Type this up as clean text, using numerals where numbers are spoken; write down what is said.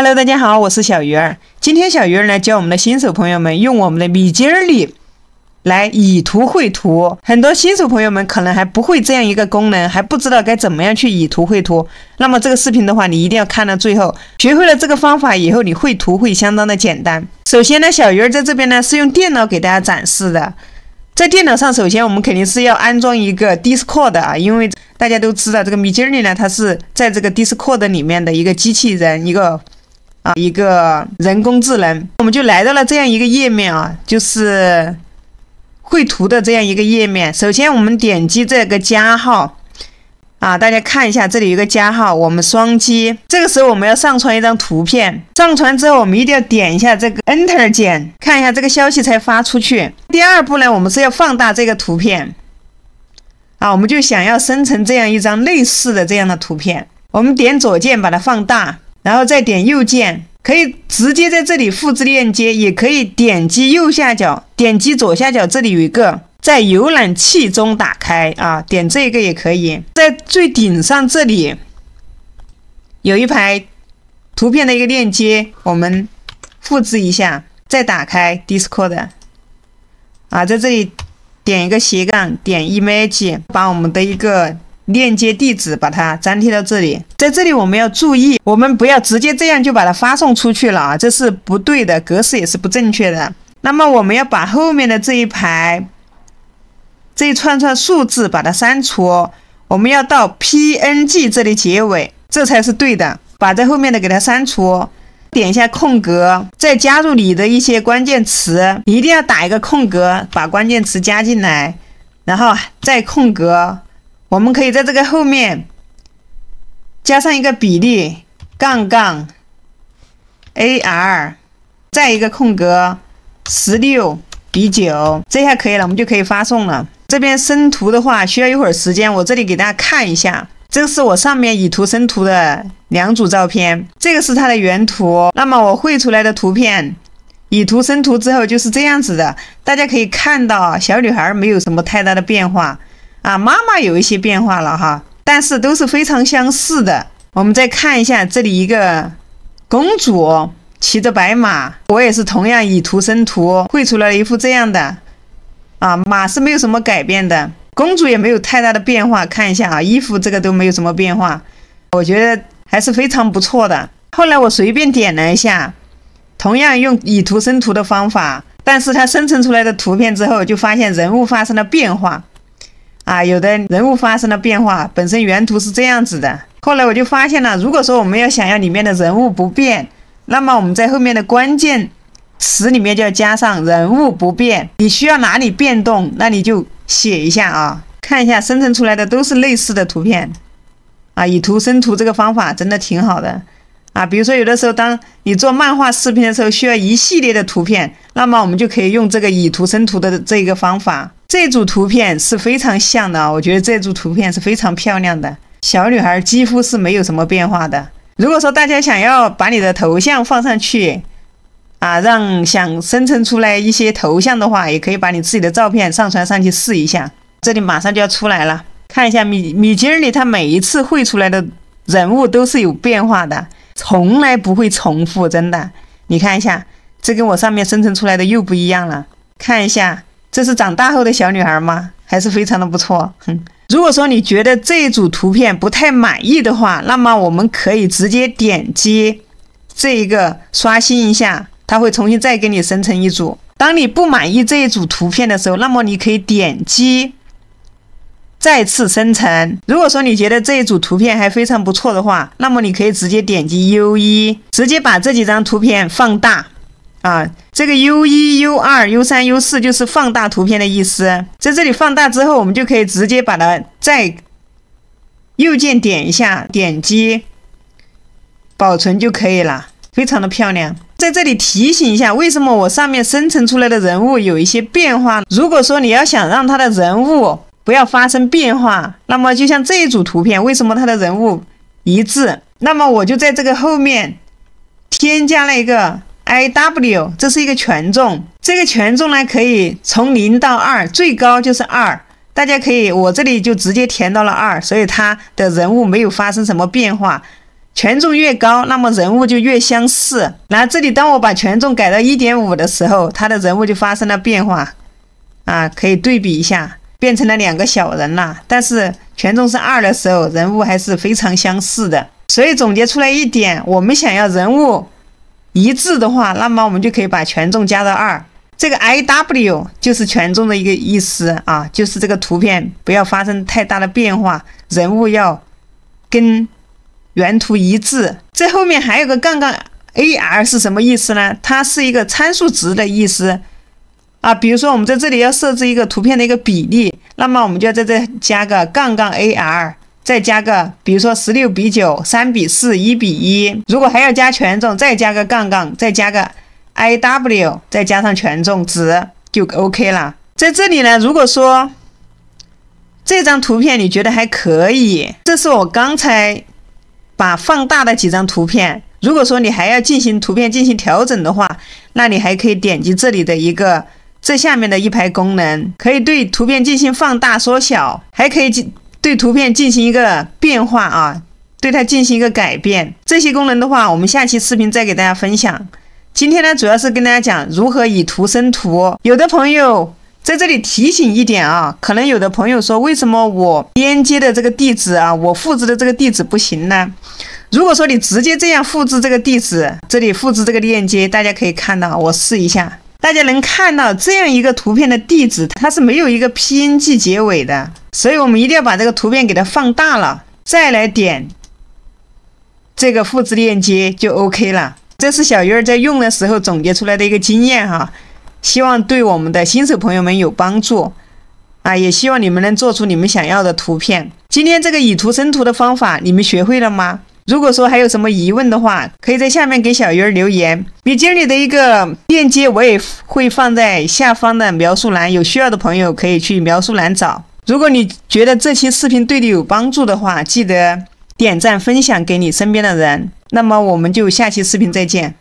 Hello， 大家好，我是小鱼儿。今天小鱼儿呢教我们的新手朋友们用我们的米津里来以图绘图。很多新手朋友们可能还不会这样一个功能，还不知道该怎么样去以图绘图。那么这个视频的话，你一定要看到最后。学会了这个方法以后，你绘图会相当的简单。首先呢，小鱼儿在这边呢是用电脑给大家展示的。 在电脑上，首先我们肯定是要安装一个 Discord 啊，因为大家都知道这个米津里呢，它是在这个 Discord 里面的一个机器人，一个人工智能。我们就来到了这样一个页面啊，就是绘图的这样一个页面。首先我们点击这个加号啊，大家看一下这里有个加号，我们双击。这个时候我们要上传一张图片，上传之后我们一定要点一下这个 Enter 键，看一下这个消息才发出去。 第二步呢，我们是要放大这个图片啊，我们就想要生成这样一张类似的这样的图片。我们点左键把它放大，然后再点右键，可以直接在这里复制链接，也可以点击右下角，点击左下角这里有一个在浏览器中打开啊，点这个也可以。在最顶上这里有一排图片的一个链接，我们复制一下，再打开 Discord。 啊，在这里点一个斜杠，点 image， 把我们的一个链接地址把它粘贴到这里。在这里我们要注意，我们不要直接这样就把它发送出去了啊，这是不对的，格式也是不正确的。那么我们要把后面的这一排这一串串数字把它删除，我们要到 PNG 这里结尾，这才是对的，把在后面的给它删除。 点一下空格，再加入你的一些关键词，一定要打一个空格，把关键词加进来，然后再空格。我们可以在这个后面加上一个比例，杠杠 AR， 再一个空格16:9，这下可以了，我们就可以发送了。这边生图的话需要一会儿时间，我这里给大家看一下。 这是我上面以图生图的两组照片，这个是它的原图。那么我绘出来的图片，以图生图之后就是这样子的。大家可以看到，小女孩没有什么太大的变化啊，妈妈有一些变化了哈，但是都是非常相似的。我们再看一下这里一个公主骑着白马，我也是同样以图生图绘出来了一幅这样的啊，马是没有什么改变的。 公主也没有太大的变化，看一下啊，衣服这个都没有什么变化，我觉得还是非常不错的。后来我随便点了一下，同样用以图生图的方法，但是它生成出来的图片之后，就发现人物发生了变化，啊，有的人物发生了变化，本身原图是这样子的。后来我就发现了，如果说我们要想要里面的人物不变，那么我们在后面的关键词里面就要加上人物不变，你需要哪里变动，那你就 写一下啊，看一下生成出来的都是类似的图片啊。以图生图这个方法真的挺好的啊。比如说有的时候，当你做漫画视频的时候，需要一系列的图片，那么我们就可以用这个以图生图的这个方法。这组图片是非常像的啊，我觉得这组图片是非常漂亮的。小女孩几乎是没有什么变化的。如果说大家想要把你的头像放上去， 啊，让想生成出来一些头像的话，也可以把你自己的照片上传上去试一下。这里马上就要出来了，看一下米津里它每一次绘出来的人物都是有变化的，从来不会重复，真的。你看一下，这跟我上面生成出来的又不一样了。看一下，这是长大后的小女孩吗？还是非常的不错。如果说你觉得这一组图片不太满意的话，那么我们可以直接点击这一个刷新一下。 它会重新再给你生成一组。当你不满意这一组图片的时候，那么你可以点击再次生成。如果说你觉得这一组图片还非常不错的话，那么你可以直接点击 U1， 直接把这几张图片放大。啊，这个 U1、U2、U3、U4 就是放大图片的意思。在这里放大之后，我们就可以直接把它再右键点一下，点击保存就可以了，非常的漂亮。 在这里提醒一下，为什么我上面生成出来的人物有一些变化？如果说你要想让它的人物不要发生变化，那么就像这一组图片，为什么它的人物一致？那么我就在这个后面添加了一个 IW， 这是一个权重。这个权重呢，可以从0到2，最高就是2。大家可以，我这里就直接填到了2，所以它的人物没有发生什么变化。权重越高，那么人物就越相似。然后这里当我把权重改到 1.5 的时候，他的人物就发生了变化，啊，可以对比一下，变成了两个小人了。但是权重是2的时候，人物还是非常相似的。所以总结出来一点，我们想要人物一致的话，那么我们就可以把权重加到2。 这个 IW 就是权重的一个意思啊，就是这个图片不要发生太大的变化，人物要跟原图一致。这后面还有个杠杠 AR 是什么意思呢？它是一个参数值的意思啊。比如说我们在这里要设置一个图片的一个比例，那么我们就要在这加个杠杠 AR， 再加个比如说16:9、3:4、1:1。如果还要加权重，再加个杠杠，再加个 IW 再加上权重值就 OK 了。在这里呢，如果说这张图片你觉得还可以，这是我刚才把放大的几张图片。如果说你还要进行图片进行调整的话，那你还可以点击这里的一个这下面的一排功能，可以对图片进行放大、缩小，还可以对图片进行一个变化啊，对它进行一个改变。这些功能的话，我们下期视频再给大家分享。 今天呢，主要是跟大家讲如何以图生图。有的朋友在这里提醒一点啊，可能有的朋友说，为什么我连接的这个地址啊，我复制的这个地址不行呢？如果说你直接这样复制这个地址，这里复制这个链接，大家可以看到，我试一下，大家能看到这样一个图片的地址，它是没有一个 PNG 结尾的，所以我们一定要把这个图片给它放大了，再来点这个复制链接就 OK 了。 这是小鱼儿在用的时候总结出来的一个经验哈，希望对我们的新手朋友们有帮助啊，也希望你们能做出你们想要的图片。今天这个以图生图的方法你们学会了吗？如果说还有什么疑问的话，可以在下面给小鱼儿留言。笔记里的一个链接我也会放在下方的描述栏，有需要的朋友可以去描述栏找。如果你觉得这期视频对你有帮助的话，记得点赞分享给你身边的人。 那么我们就下期视频再见。